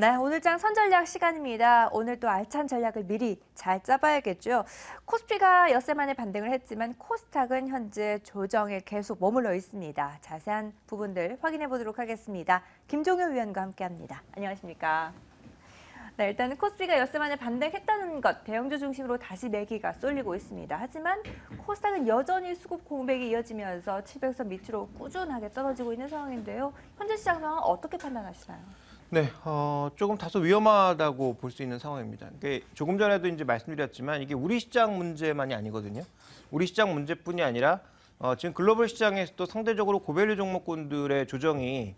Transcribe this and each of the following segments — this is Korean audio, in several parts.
네, 오늘장 선전략 시간입니다. 오늘 또 알찬 전략을 미리 잘 짜봐야겠죠. 코스피가 엿새 만에 반등을 했지만 코스닥은 현재 조정에 계속 머물러 있습니다. 자세한 부분들 확인해 보도록 하겠습니다. 김종효 위원과 함께합니다. 안녕하십니까? 네, 일단은 코스피가 엿새 만에 반등했다는 것, 대형주 중심으로 다시 매기가 쏠리고 있습니다. 하지만 코스닥은 여전히 수급 공백이 이어지면서 700선 밑으로 꾸준하게 떨어지고 있는 상황인데요. 현재 시장 상황 어떻게 판단하시나요? 네, 조금 다소 위험하다고 볼 수 있는 상황입니다. 이게 조금 전에도 이제 말씀드렸지만 이게 우리 시장 문제만이 아니거든요. 우리 시장 문제뿐이 아니라 지금 글로벌 시장에서도 상대적으로 고밸류 종목군들의 조정이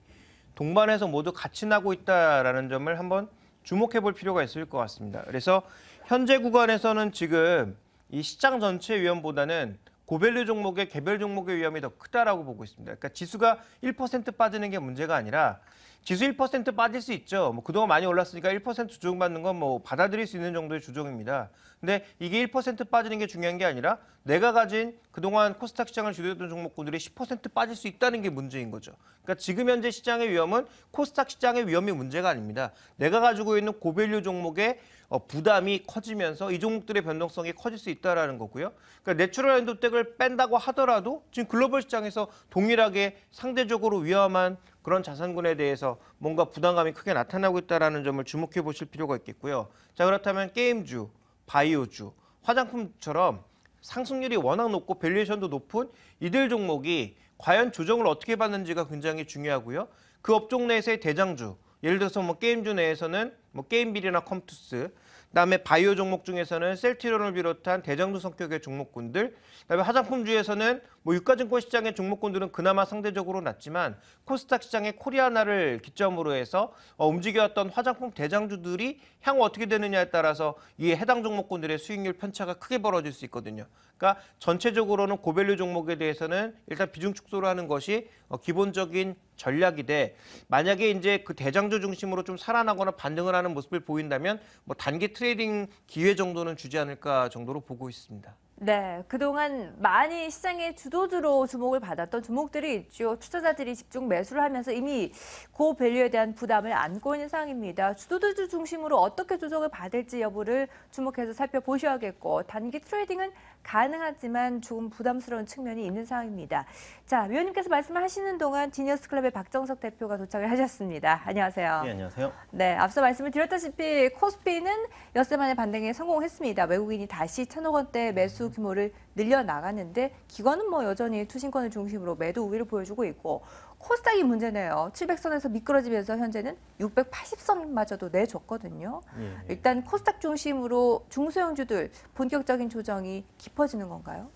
동반해서 모두 같이 나고 있다라는 점을 한번 주목해 볼 필요가 있을 것 같습니다. 그래서 현재 구간에서는 지금 이 시장 전체의 위험보다는 고밸류 종목의 개별 종목의 위험이 더 크다라고 보고 있습니다. 그러니까 지수가 1% 빠지는 게 문제가 아니라 지수 1% 빠질 수 있죠. 뭐 그동안 많이 올랐으니까 1% 조정받는 건 뭐 받아들일 수 있는 정도의 조정입니다. 근데 이게 1% 빠지는 게 중요한 게 아니라 내가 가진 그동안 코스닥 시장을 주도했던 종목군들이 10% 빠질 수 있다는 게 문제인 거죠. 그러니까 지금 현재 시장의 위험은 코스닥 시장의 위험이 문제가 아닙니다. 내가 가지고 있는 고밸류 종목의 부담이 커지면서 이 종목들의 변동성이 커질 수 있다는 거고요. 그러니까 내추럴엔도텍을 뺀다고 하더라도 지금 글로벌 시장에서 동일하게 상대적으로 위험한 그런 자산군에 대해서 뭔가 부담감이 크게 나타나고 있다는 점을 주목해 보실 필요가 있겠고요. 자, 그렇다면 게임주, 바이오주, 화장품처럼 상승률이 워낙 높고 밸류에이션도 높은 이들 종목이 과연 조정을 어떻게 받는지가 굉장히 중요하고요. 그 업종 내에서의 대장주, 예를 들어서 뭐 게임주 내에서는 뭐 게임빌이나 컴투스, 그다음에 바이오 종목 중에서는 셀트리온을 비롯한 대장주 성격의 종목군들, 그다음에 화장품주에서는 뭐 유가증권 시장의 종목군들은 그나마 상대적으로 낮지만 코스닥 시장의 코리아나를 기점으로 해서 움직여왔던 화장품 대장주들이 향후 어떻게 되느냐에 따라서 이 해당 종목군들의 수익률 편차가 크게 벌어질 수 있거든요. 그러니까 전체적으로는 고밸류 종목에 대해서는 일단 비중 축소를 하는 것이 기본적인 전략이 돼, 만약에 이제 그 대장주 중심으로 좀 살아나거나 반등을 하는 모습을 보인다면 뭐 단기 트레이딩 기회 정도는 주지 않을까 정도로 보고 있습니다. 네, 그동안 많이 시장의 주도주로 주목을 받았던 종목들이 있죠. 투자자들이 집중 매수를 하면서 이미 고밸류에 대한 부담을 안고 있는 상황입니다. 주도주 중심으로 어떻게 조정을 받을지 여부를 주목해서 살펴보셔야겠고, 단기 트레이딩은 가능하지만 조금 부담스러운 측면이 있는 상황입니다. 자, 위원님께서 말씀하시는 동안 지니어스클럽의 박정석 대표가 도착을 하셨습니다. 안녕하세요. 네, 안녕하세요. 네, 앞서 말씀을 드렸다시피 코스피는 엿새 만에 반등에 성공했습니다. 외국인이 다시 1,000억 원대 매수 규모를 늘려나가는데 기관은 뭐 여전히 투신권을 중심으로 매도 우위를 보여주고 있고, 코스닥이 문제네요. 700선에서 미끄러지면서 현재는 680선마저도 내줬거든요. 예. 일단 코스닥 중심으로 중소형주들 본격적인 조정이 깊어지는 건가요?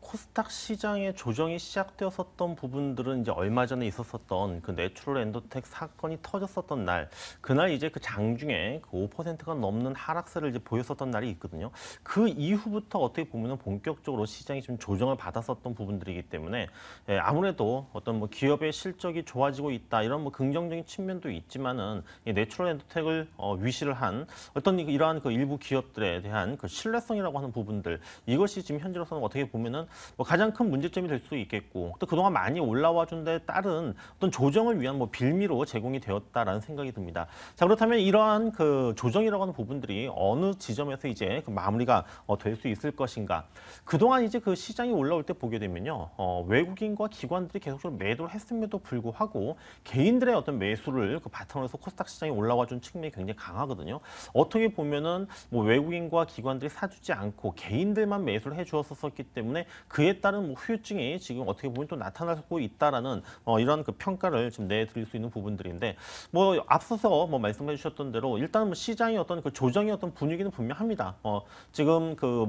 코스닥 시장의 조정이 시작되었었던 부분들은 이제 얼마 전에 있었었던 그 내추럴엔도텍 사건이 터졌었던 날, 그날 이제 그 장중에 그 5%가 넘는 하락세를 이제 보였었던 날이 있거든요. 그 이후부터 어떻게 보면은 본격적으로 시장이 좀 조정을 받았었던 부분들이기 때문에, 예, 아무래도 어떤 뭐 기업의 실적이 좋아지고 있다 이런 뭐 긍정적인 측면도 있지만은 이 내추럴엔도텍을 위시를 한 어떤 이러한 그 일부 기업들에 대한 그 신뢰성이라고 하는 부분들, 이것이 지금 현재로서는 어떻게 보면은 뭐 가장 큰 문제점이 될 수도 있겠고, 또 그동안 많이 올라와 준 데 따른 어떤 조정을 위한 뭐 빌미로 제공이 되었다라는 생각이 듭니다. 자, 그렇다면 이러한 그 조정이라고 하는 부분들이 어느 지점에서 이제 그 마무리가 될 수 있을 것인가. 그동안 이제 그 시장이 올라올 때 보게 되면요, 외국인과 기관들이 계속적으로 매도를 했음에도 불구하고 개인들의 어떤 매수를 그 바탕으로 해서 코스닥 시장이 올라와 준 측면이 굉장히 강하거든요. 어떻게 보면은 뭐 외국인과 기관들이 사주지 않고 개인들만 매수를 해 주었었기 때문에 그에 따른 뭐 후유증이 지금 어떻게 보면 또 나타나고 있다라는 이런 그 평가를 지금 내드릴 수 있는 부분들인데, 뭐 앞서서 뭐 말씀해 주셨던 대로 일단 뭐 시장의 어떤 그 조정의 어떤 분위기는 분명합니다. 지금 그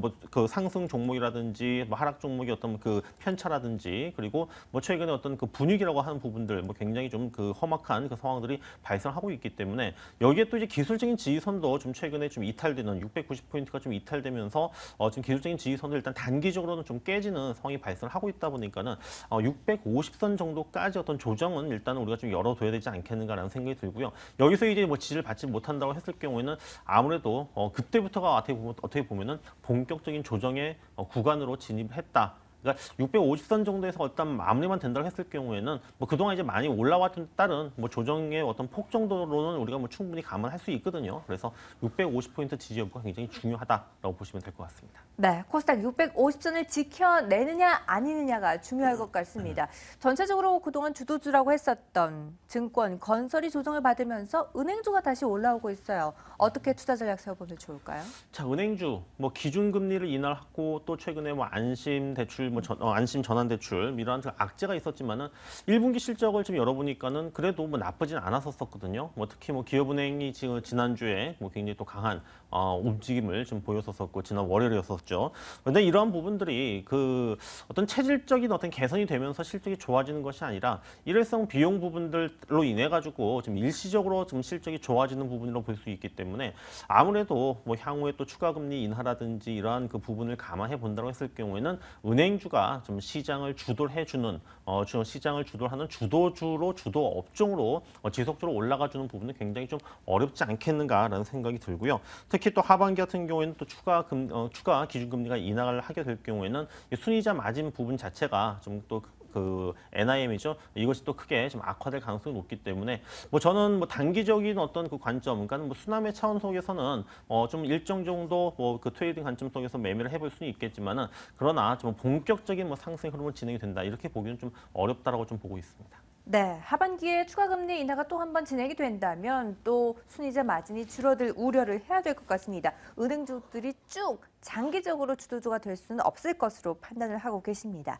상승 종목이라든지 뭐 하락 종목의 어떤 그 편차라든지, 그리고 뭐 최근에 어떤 그 분위기라고 하는 부분들, 뭐 굉장히 좀 그 험악한 그 상황들이 발생하고 있기 때문에 여기에 또 이제 기술적인 지지선도 좀 최근에 좀 이탈되는 690포인트가 좀 이탈되면서 지금 기술적인 지지선을 일단 단기적으로 좀 깨지는 상황이 발생하고 있다 보니까는 650선 정도까지 어떤 조정은 일단은 우리가 좀 열어둬야 되지 않겠는가라는 생각이 들고요. 여기서 이제 뭐 지지를 받지 못한다고 했을 경우에는 아무래도 그때부터가 어떻게 보면은 본격적인 조정의 구간으로 진입했다. 그러니까 650선 정도에서 일단 마무리만 된다고 했을 경우에는 뭐 그동안 이제 많이 올라왔던 따른 뭐 조정의 어떤 폭 정도로는 우리가 뭐 충분히 감안할 수 있거든요. 그래서 650포인트 지지 여부가 굉장히 중요하다라고 보시면 될 것 같습니다. 네, 코스닥 650선을 지켜내느냐 아니느냐가 중요할 것 같습니다. 전체적으로 그동안 주도주라고 했었던 증권, 건설이 조정을 받으면서 은행주가 다시 올라오고 있어요. 어떻게 투자 전략 세워보면 좋을까요? 자, 은행주 뭐 기준금리를 인하하고 또 최근에 뭐 안심 대출 뭐 안심 전환 대출 이러한 악재가 있었지만은 1분기 실적을 지금 열어보니까는 그래도 뭐 나쁘진 않았었거든요. 뭐 특히 뭐 기업은행이 지금 지난주에 뭐 굉장히 또 강한 움직임을 좀 보였었고 지난 월요일이었었죠. 그런데 이러한 부분들이 그 어떤 체질적인 어떤 개선이 되면서 실적이 좋아지는 것이 아니라 일회성 비용 부분들로 인해 가지고 지금 일시적으로 좀 실적이 좋아지는 부분으로 볼 수 있기 때문에 아무래도 뭐 향후에 또 추가 금리 인하라든지 이러한 그 부분을 감안해 본다고 했을 경우에는 은행주가 좀 시장을 주도해 주는 시장을 주도하는 주도주로 주도 업종으로 지속적으로 올라가 주는 부분은 굉장히 좀 어렵지 않겠는가라는 생각이 들고요. 특히 또 하반기 같은 경우에는 또 추가 기준금리가 인하를 하게 될 경우에는 순이자 마진 부분 자체가 좀 또 그 NIM이죠. 이것이 또 크게 좀 악화될 가능성이 높기 때문에 뭐 저는 뭐 단기적인 어떤 그 관점, 그러니까 뭐 수남의 차원 속에서는 좀 일정 정도 뭐 그 트레이딩 관점 속에서 매매를 해볼 수는 있겠지만은 그러나 좀 본격적인 뭐 상승 흐름은 진행이 된다 이렇게 보기는 좀 어렵다라고 좀 보고 있습니다. 네, 하반기에 추가 금리 인하가 또 한 번 진행이 된다면 또 순이자 마진이 줄어들 우려를 해야 될 것 같습니다. 은행주들이 쭉 장기적으로 주도주가 될 수는 없을 것으로 판단을 하고 계십니다.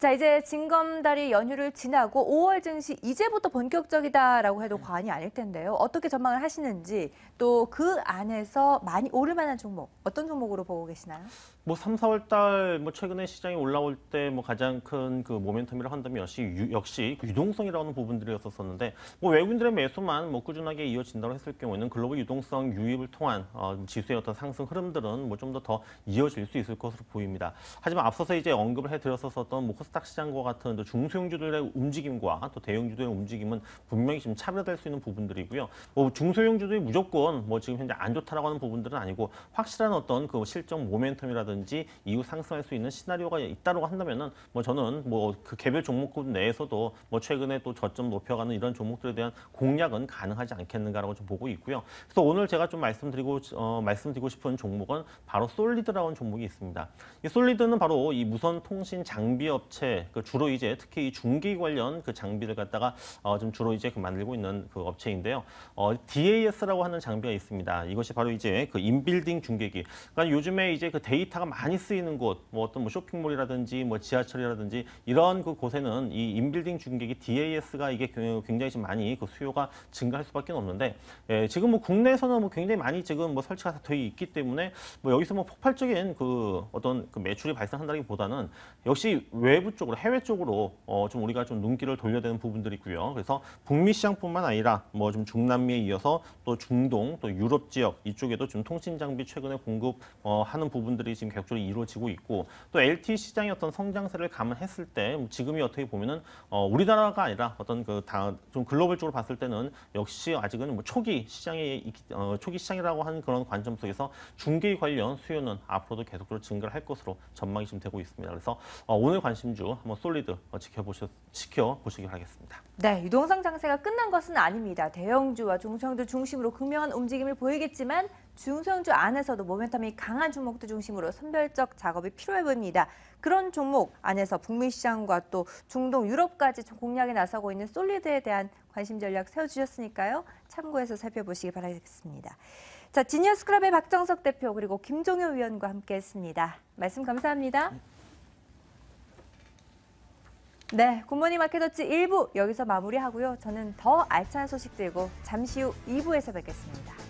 자, 이제 징검다리 연휴를 지나고 5월 증시 이제부터 본격적이다라고 해도 과언이 아닐 텐데요. 어떻게 전망을 하시는지 또 그 안에서 많이 오를 만한 종목, 어떤 종목으로 보고 계시나요? 뭐 3, 4월 달 뭐 최근에 시장이 올라올 때 뭐 가장 큰 그 모멘텀이라 한다면 역시 유동성이라는 부분들이었었는데 뭐 외국인들의 매수만 뭐 꾸준하게 이어진다고 했을 경우에는 글로벌 유동성 유입을 통한 지수의 어떤 상승 흐름들은 뭐 좀 더 이어질 수 있을 것으로 보입니다. 하지만 앞서서 이제 언급을 해드렸었던 뭐 코스닥 시장과 같은 또 중소형주들의 움직임과 또 대형주들의 움직임은 분명히 지금 차별화될 수 있는 부분들이고요. 뭐 중소형주들이 무조건 뭐 지금 현재 안 좋다라고 하는 부분들은 아니고 확실한 어떤 그 실적 모멘텀이라든지 이후 상승할 수 있는 시나리오가 있다고 한다면은 뭐 저는 뭐 그 개별 종목군 내에서도 뭐 최근에 또 저점 높여가는 이런 종목들에 대한 공략은 가능하지 않겠는가라고 좀 보고 있고요. 그래서 오늘 제가 좀 말씀드리고 싶은 종목은 바로 솔리드라는 종목이 있습니다. 이 솔리드는 바로 이 무선 통신 장비 업체, 그 주로 이제 특히 이 중기 관련 그 장비를 갖다가 좀 주로 이제 만들고 있는 그 업체인데요. DAS라고 하는 장비가 있습니다. 이것이 바로 이제 그 인빌딩 중계기. 그러니까 요즘에 이제 그 데이터가 많이 쓰이는 곳, 뭐 어떤 뭐 쇼핑몰이라든지 뭐 지하철이라든지 이런 그 곳에는 이 인빌딩 중계기 DAS가 이게 굉장히 지금 많이 그 수요가 증가할 수밖에 없는데, 예, 지금 뭐 국내에서는 뭐 굉장히 많이 지금 뭐 설치가 다 되어 있기 때문에 뭐 여기서 뭐 폭발적인 그 어떤 그 매출이 발생한다기보다는 역시 외부 쪽으로 해외 쪽으로 좀 우리가 좀 눈길을 돌려야 되는 부분들이 있고요. 그래서 북미 시장뿐만 아니라 뭐 좀 중남미에 이어서 또 중동 또 유럽 지역 이쪽에도 좀 통신 장비 최근에 공급하는 부분들이 지금 격조로 이루어지고 있고 또 LTE 시장의 어떤 성장세를 감안했을 때 지금이 어떻게 보면은 우리나라가 아니라 어떤 그 다 좀 글로벌적으로 봤을 때는 역시 아직은 뭐 초기 시장이라고 하는 그런 관점 속에서 중계 관련 수요는 앞으로도 계속적으로 증가를 할 것으로 전망이 지금 되고 있습니다. 그래서 오늘 관심주 한번 솔리드 지켜보시기 바라겠습니다. 네, 유동성 장세가 끝난 것은 아닙니다. 대형주와 중소형주 중심으로 극명한 움직임을 보이겠지만 중소형주 안에서도 모멘텀이 강한 종목들 중심으로 선별적 작업이 필요해 보입니다. 그런 종목 안에서 북미 시장과 또 중동 유럽까지 공략에 나서고 있는 솔리드에 대한 관심 전략 세워주셨으니까요. 참고해서 살펴보시기 바라겠습니다. 자, 지니어스 클럽의 박정석 대표 그리고 김종효 위원과 함께했습니다. 말씀 감사합니다. 네, 굿모닝 마켓워치 1부 여기서 마무리하고요. 저는 더 알찬 소식 들고 잠시 후 2부에서 뵙겠습니다.